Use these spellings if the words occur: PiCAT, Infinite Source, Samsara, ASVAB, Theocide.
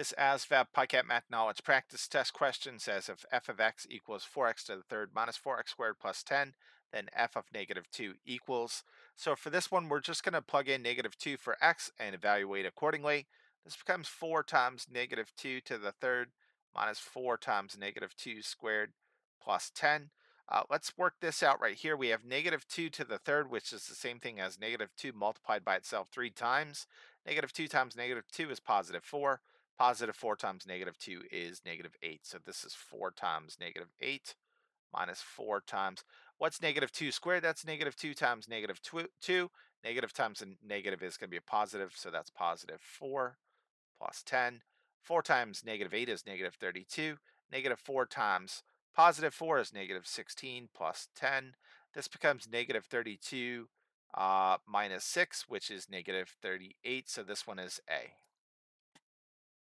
This ASVAB PiCAT Math Knowledge Practice Test question says if f of x equals 4x to the third minus 4x squared plus 10, then f of negative 2 equals. So for this one, we're just going to plug in negative 2 for x and evaluate accordingly. This becomes 4 times negative 2 to the third minus 4 times negative 2 squared plus 10. Let's work this out right here. We have negative 2 to the third, which is the same thing as negative 2 multiplied by itself 3 times. Negative 2 times negative 2 is positive 4. Positive 4 times negative 2 is negative 8. So this is 4 times negative 8 minus 4 times. What's negative 2 squared? That's negative 2 times negative 2. Negative times a negative is going to be a positive, so that's positive 4 plus 10. 4 times negative 8 is negative 32. Negative 4 times positive 4 is negative 16 plus 10. This becomes negative 32 minus 6, which is negative 38. So this one is A.